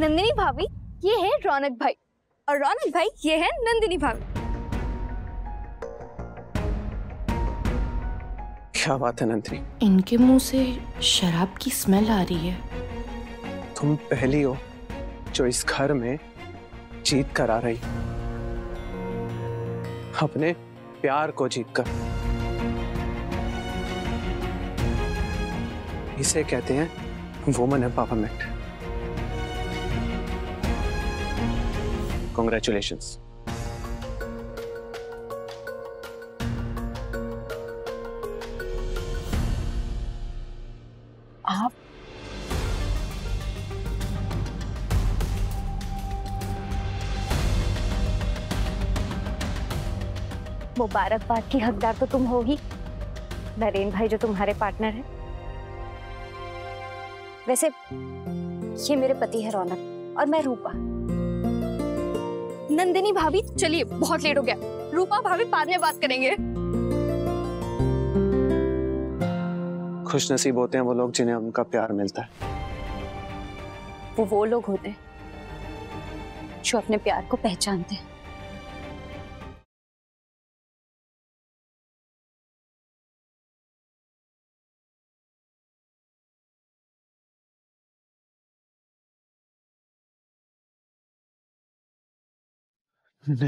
नंदिनी भाभी ये है रौनक भाई और रौनक भाई ये है नंदिनी भाभी। क्या बात है नंदिनी, इनके मुंह से शराब की स्मेल आ रही है। तुम पहली हो जो इस घर में जीत कर आ रही, अपने प्यार को जीत कर। इसे कहते हैं वुमन एम्पावरमेंट। Congratulations. आप मुबारकबाद की हकदार तो तुम हो ही नरेंद्र भाई, जो तुम्हारे पार्टनर है। वैसे ये मेरे पति है रौनक और मैं रूपा। नंदिनी भाभी चलिए, बहुत लेट हो गया। रूपा भाभी बाद में बात करेंगे। खुशनसीब होते हैं वो लोग जिन्हें उनका प्यार मिलता है। वो लोग होते हैं जो अपने प्यार को पहचानते हैं। नैनी,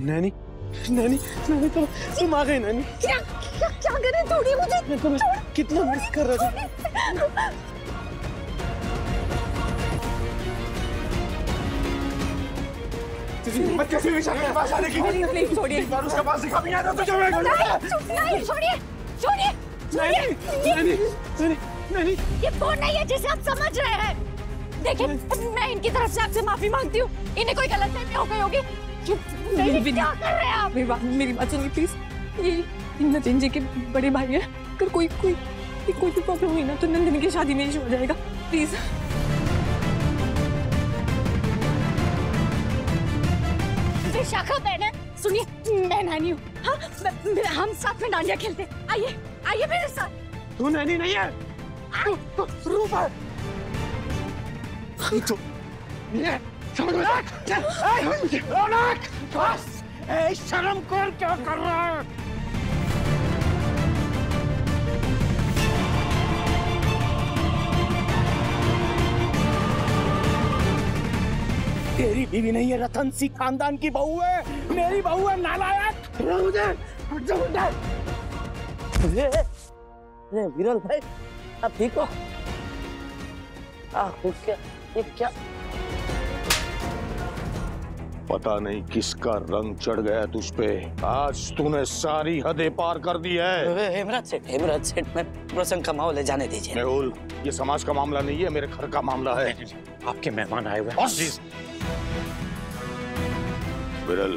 नैनी, नैनी, नैनी तुम आ गई। नैनी क्या क्या क्या कर रहे, छोड़िए मुझे। मैं तुम्हें कितना मिस कर रहा था। मत कैसे भी मेरे पास आने की। प्लीज छोड़िए। उसके पास से कभी आता तुझे मैं। नहीं छोड़िए, छोड़िए, नहीं। ये कौन नहीं है जिसे आप समझ रहे हैं? देखिए मैं इनकी तरफ से आपसे माफी मांगती हूँ, इन्हें कोई गलतफहमी हो गई होगी। नहीं क्या कर रहे हैं आप? मेरी बात सुनिए प्लीज। ये नंदिनी जी के बड़े भाई है, अगर कोई कोई कोई प्रॉब्लम हुई ना तो नंदिनी की शादी में इशू हो जाएगा। प्लीज शाखा बहन है, सुनिए मैं नानी हूँ। हम साथ में डांडिया खेलते, आइए आइए मेरे साथ। तू नानी नहीं है, तू रूपा। ये शर्म कर, क्या कर रहा है? तेरी बीवी नहीं है, रतन सिंह खानदान की बहू है। मेरी बहू है नालायक। विराल भाई आप ठीक हो? ये क्या पता नहीं किसका रंग चढ़ गया तुझ पे। आज तूने सारी हदें पार कर दी है। हेमराज सेठ मैं प्रसंग का माहौल है, जाने दीजिए। मेहुल ये समाज का मामला नहीं है, मेरे घर का मामला है। आपके मेहमान आए हुए हैं। विरल,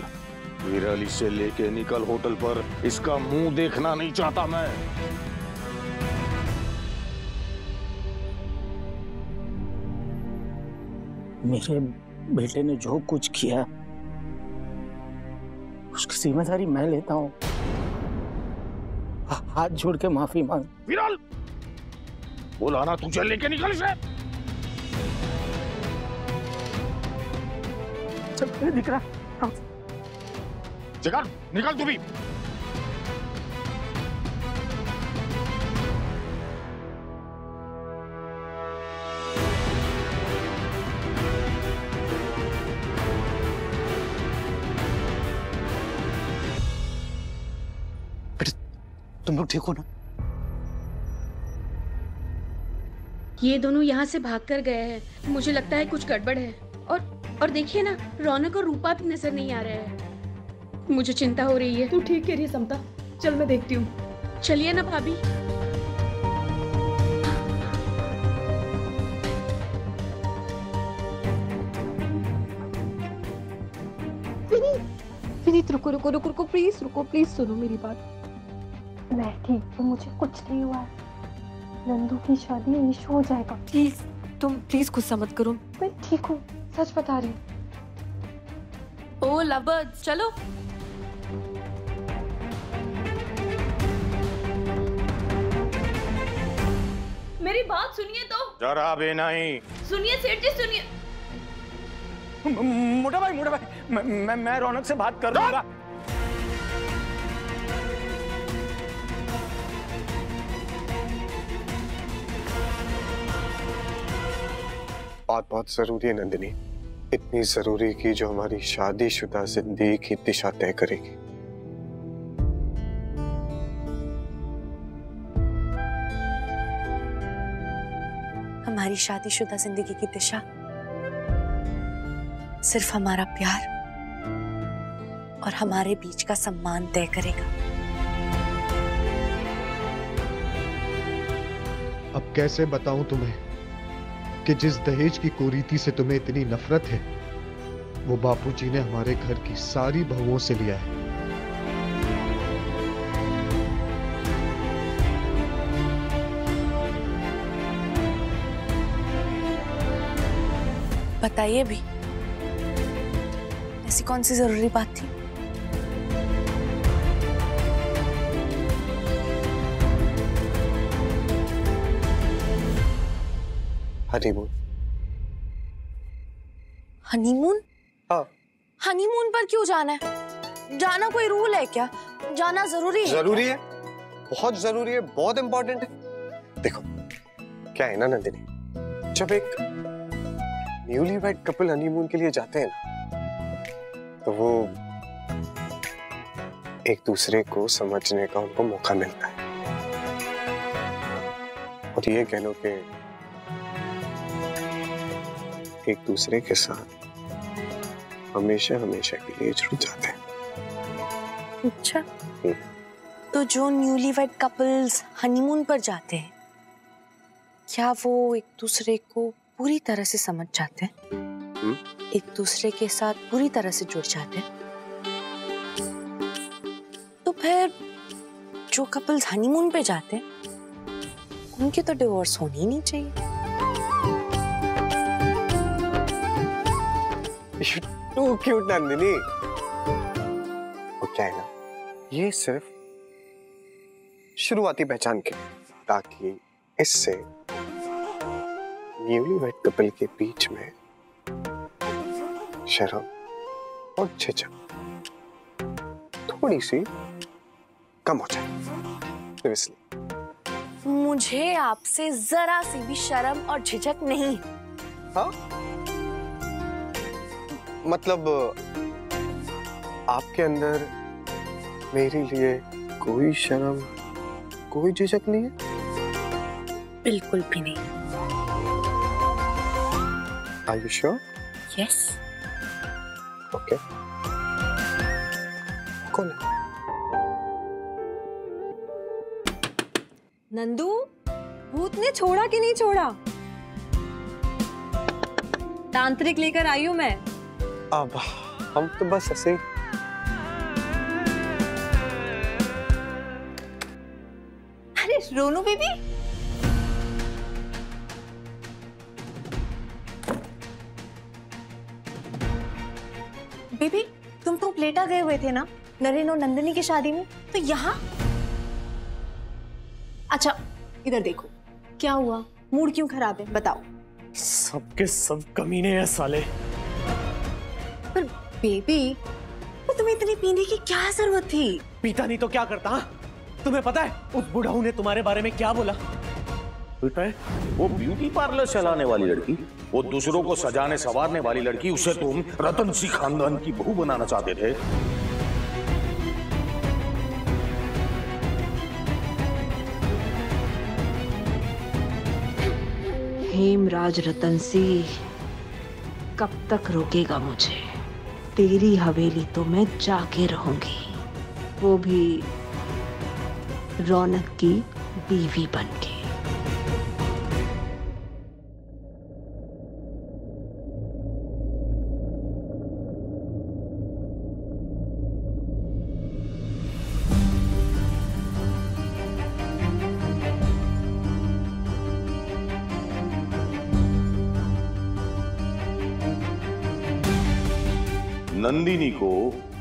विरल इसे लेके निकल होटल पर, इसका मुंह देखना नहीं चाहता मैं। मेरे बेटे ने जो कुछ किया उसकी जिम्मेदारी मैं लेता हूँ। हाथ जोड़ के माफी मांग। विरल बोला ना तुझे, लेके निकल इसे। दिख रहा निकल, निकल तू भी। बेटे तुम लोग ठीक हो ना? ये दोनों यहाँ से भाग कर गए हैं, मुझे लगता है कुछ गड़बड़ है। और देखिए ना रौनक और रूपा भी नजर नहीं आ रहे हैं, मुझे चिंता हो रही है। तू ठीक कह रही है समता, चल मैं देखती हूँ। चलिए ना भाभी। रुको रुको रुको रुको प्लीज, रुको प्लीज, सुनो मेरी बात। मैं ठीक हूँ, मुझे कुछ नहीं हुआ। नंदू की शादी इशू हो जाएगा। प्लीज तुम प्लीज गुस्सा मत करो, मैं ठीक हूँ, सच बता रही हूँ। ओ लवर्स चलो। मेरी बात सुनिए तो। जरा भी नहीं। सुनिए सेठ जी सुनिए। मोटा भाई मैं रौनक से बात कर लूंगा। बात बहुत जरूरी है नंदिनी, इतनी जरूरी कि जो हमारी शादीशुदा जिंदगी की दिशा तय करेगी। हमारी शादीशुदा जिंदगी की दिशा सिर्फ हमारा प्यार और हमारे बीच का सम्मान तय करेगा। अब कैसे बताऊं तुम्हें कि जिस दहेज की कुरीति से तुम्हें इतनी नफरत है वो बापूजी ने हमारे घर की सारी बहुओं से लिया है। बताइए भी, ऐसी कौन सी जरूरी बात थी? हनीमून। हनीमून? हाँ। हनीमून पर क्यों जाना है? जाना कोई रूल है क्या? जाना जरूरी है? जरूरी है, बहुत जरूरी है, बहुत इंपॉर्टेंट है। देखो क्या है ना नंदिनी, जब एक न्यूली वेड कपल हनीमून के लिए जाते हैं ना, तो वो एक दूसरे को समझने का उनको मौका मिलता है। और ये कह लो कि एक दूसरे के साथ हमेशा हमेशा के लिए जुड़ जाते हैं। अच्छा, तो जो न्यूलीवेड कपल्स हनीमून पर जाते हैं, क्या वो एक दूसरे को पूरी तरह से समझ जाते हैं? एक दूसरे के साथ पूरी तरह से जुड़ जाते हैं? तो फिर जो कपल्स हनीमून पे जाते हैं उनकी तो डिवोर्स होनी ही नहीं चाहिए। Too cute Nandini. क्या है ना, ये सिर्फ शुरुआती पहचान के, ताकि इससे न्यूलीवेड कपल के बीच में शर्म और झिझक थोड़ी सी कम हो जाए। इसलिए मुझे आपसे जरा सी भी शर्म और झिझक नहीं। हाँ मतलब आपके अंदर मेरे लिए कोई शर्म कोई झिझक नहीं है? बिल्कुल भी नहीं। Are you sure? Yes. Okay. कौन है? नंदू, भूत ने छोड़ा कि नहीं छोड़ा? तांत्रिक लेकर आई हूं मैं। अब हम तो बस ऐसे। अरे रोनू बेबी, बेबी तुम तो प्लेटा गए हुए थे ना नरेन और नंदिनी की शादी में, तो यहाँ। अच्छा इधर देखो, क्या हुआ? मूड क्यों खराब है बताओ? सबके सब कमीने हैं साले। पर बेबी तो तुम्हें इतनी पीने की क्या जरूरत थी? पीता नहीं तो क्या करता? हा? तुम्हें पता है उस बुढ़ाऊ ने तुम्हारे बारे में क्या बोला? पता है वो ब्यूटी पार्लर चलाने वाली लड़की, वो दूसरों को सजाने सवारने वाली लड़की, उसे तुम रतन सिंह खानदान की बहू बनाना चाहते थे। हेमराज रतन सिंह कब तक रोकेगा मुझे? तेरी हवेली तो मैं जाके रहूंगी, वो भी रौनक की बीवी बनके। नंदिनी को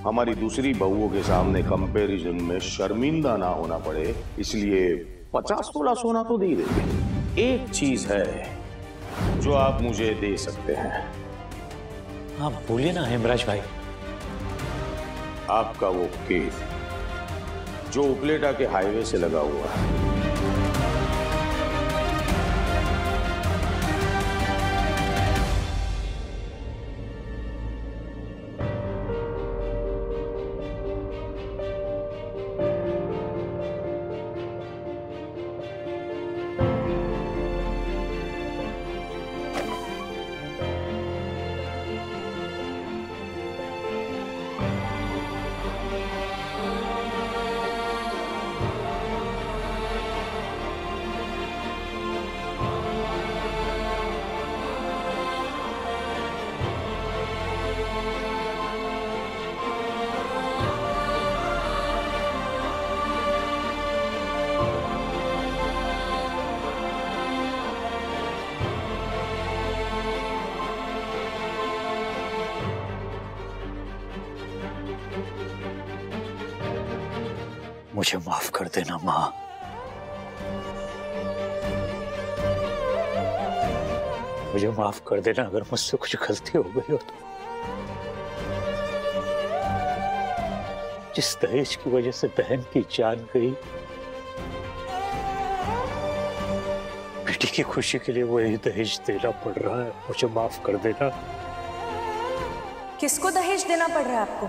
हमारी दूसरी बहुओं के सामने कंपैरिजन में शर्मिंदा ना होना पड़े, इसलिए 50 तोला सोना तो दे देते। एक चीज है जो आप मुझे दे सकते हैं। हाँ बोलिए ना हेमराज भाई। आपका वो केस जो उपलेटा के हाईवे से लगा हुआ है, मुझे माफ कर देना माँ। मुझे माफ कर देना अगर मुझसे कुछ गलती हो गई हो तो। जिस दहेज की वजह से बहन की जान गई, बेटी की खुशी के लिए वही दहेज देना पड़ रहा है, मुझे माफ कर देना। किसको दहेज देना पड़ रहा है आपको?